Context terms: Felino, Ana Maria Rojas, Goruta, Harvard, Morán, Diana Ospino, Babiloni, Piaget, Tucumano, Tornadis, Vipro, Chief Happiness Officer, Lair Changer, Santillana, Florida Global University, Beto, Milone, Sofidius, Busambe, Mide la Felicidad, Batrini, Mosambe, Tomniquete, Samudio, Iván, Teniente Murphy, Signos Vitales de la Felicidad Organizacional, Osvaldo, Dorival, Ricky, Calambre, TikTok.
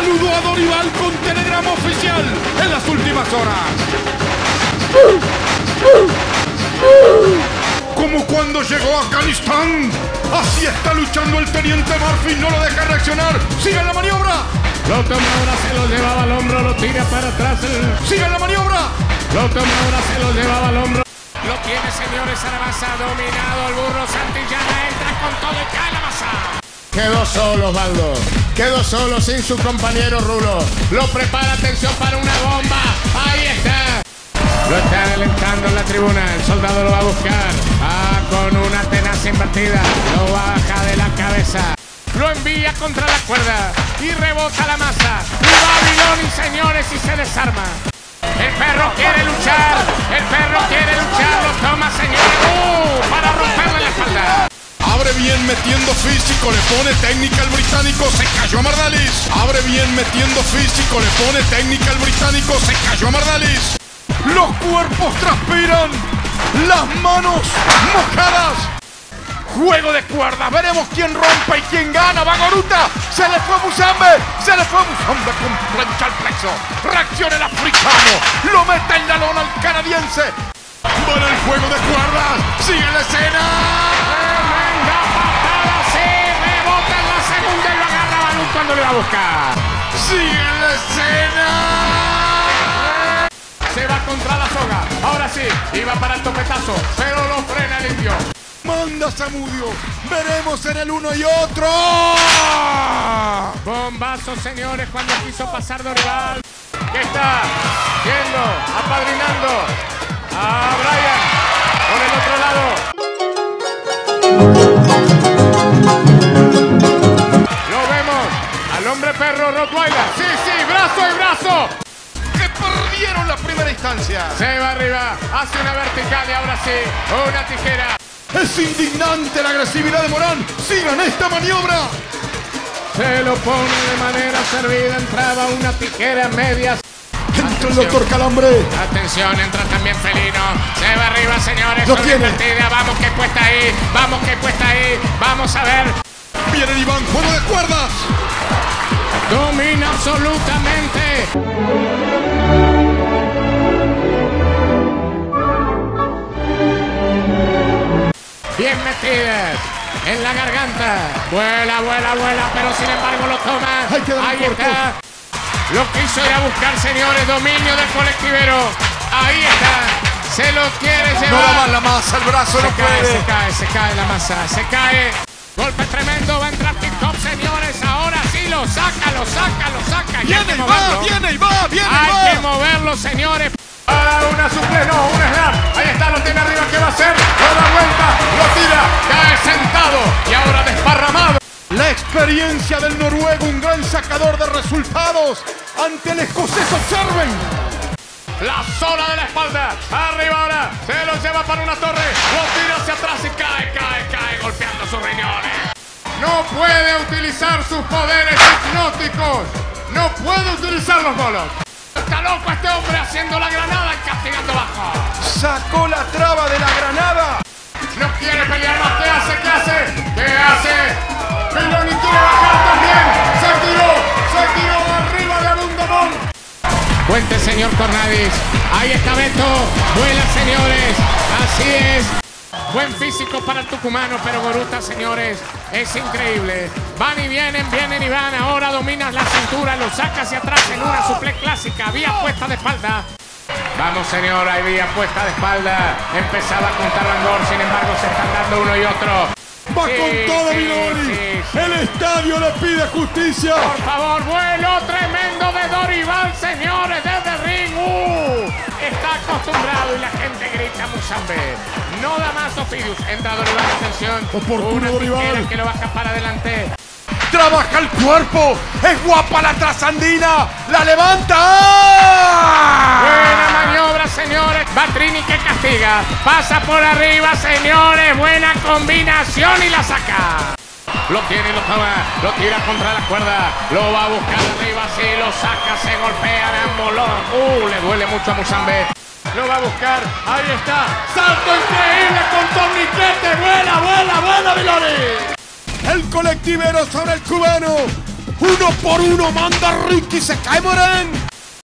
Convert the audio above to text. saludó a Dorival con telegrama oficial en las últimas horas. Como cuando llegó a Afganistán, así está luchando el teniente Murphy, no lo deja reaccionar. ¡Sigan la maniobra! Lo toma ahora, se lo llevaba al hombro, lo tira para atrás. ¡Sigan la maniobra! Lo toma ahora, se lo llevaba al hombro. Lo tiene, señores, Arabasa, dominado el burro Santillana, entra con todo el Calabasa. Quedó solo Osvaldo, quedó solo sin su compañero Rulo. Lo prepara, atención para una bomba, ahí está. Lo está adelantando en la tribuna, el soldado lo va a buscar. Ah, con una tenaz impartida, lo baja de la cabeza. Lo envía contra la cuerda y rebota la masa. Babiloni, señores, y se desarma. El perro quiere luchar, lo toma, señores, para romperle la espalda. Abre bien metiendo físico, le pone técnica al británico, se cayó a Mardalis. Abre bien metiendo físico, le pone técnica al británico, se cayó a Mardalis. Los cuerpos transpiran, las manos mojadas. Juego de cuerdas, veremos quién rompe y quién gana. Va Goruta, se le fue Busambe, con plancha al plexo. Reacciona el africano, lo mete en la lona al canadiense. Bueno, el juego de cuerdas, sigue la escena. Cuando le va a buscar. ¡Sigue la escena! Se va contra la soga. Ahora sí, iba para el topetazo, pero lo frena el indio. Manda Samudio. Veremos en el uno y otro. Bombazo, señores, cuando quiso pasar Dorival. Que está yendo, apadrinando a Brian por el otro lado. Hombre perro, Rottweiler. Sí, sí, brazo y brazo. Que perdieron la primera instancia. Se va arriba, hace una vertical y ahora sí, una tijera. Es indignante la agresividad de Morán. Sigan esta maniobra. Se lo pone de manera servida, entraba una tijera media. Entra el doctor Calambre. Atención, entra también Felino. Se va arriba, señores. Lo tiene. Vamos que cuesta ahí, vamos a ver. Viene Iván, juego de cuerdas. Domina absolutamente. Bien metidas en la garganta. Vuela, pero sin embargo lo toma. Ahí está. Lo quiso ir a buscar, señores. Dominio del colectivero. Ahí está. Se lo quiere llevar. No va la masa, el brazo no puede. Se cae, la masa. Se cae. Golpe tremendo. Va a entrar TikTok, señores. Ahora sí lo saca, Viene y va, Hay que moverlo, señores. Ah, una suple, no, un snap. Ahí está, lo tiene arriba, ¿qué va a hacer? Lo da vuelta, lo tira, cae sentado y ahora desparramado. La experiencia del noruego, un gran sacador de resultados ante el escocés, observen. La zona de la espalda, arriba ahora, se lo lleva para una torre, lo tira hacia atrás y cae, golpeando sus riñones. No puede utilizar sus poderes hipnóticos. No puede utilizar los bolos. Está loco este hombre haciendo la granada y castigando bajo. Sacó la traba de la granada. No quiere pelear más. ¿Qué hace? Milone quiere bajar también. Se tiró. Arriba de algún domón. Cuente, señor Tornadis. Ahí está Beto. Vuela, señores. Así es. Buen físico para el tucumano, pero Goruta, señores, es increíble. Van y vienen, van. Ahora dominas la cintura, lo saca hacia atrás en una suplex clásica. Vía puesta de espalda. Vamos, señora, hay vía puesta de espalda. Empezaba a contar Andor, sin embargo, se están dando uno y otro. Va sí, con todo, Milone. El estadio le pide justicia. Por favor, vuelo tremendo de Dorival, señores, desde el ring. Está acostumbrado y la gente grita Mosambe. No da más Sofidius. Entra Dorival, atención. Oportuno Dorival, que lo baja para adelante. Trabaja el cuerpo. Es guapa la trasandina. La levanta. Buena maniobra, señores. Batrini que castiga. Pasa por arriba, señores. Buena combinación y la saca. Lo tiene, lo toma. Lo tira contra la cuerda. Lo va a buscar arriba. Sí, lo saca. Se golpea de ambos. Le duele mucho a Mosambe. Lo va a buscar, ahí está. Salto increíble con Tomniquete. Vuela, Milone. El colectivero sobre el cubano. Uno por uno manda Ricky, se cae Morán.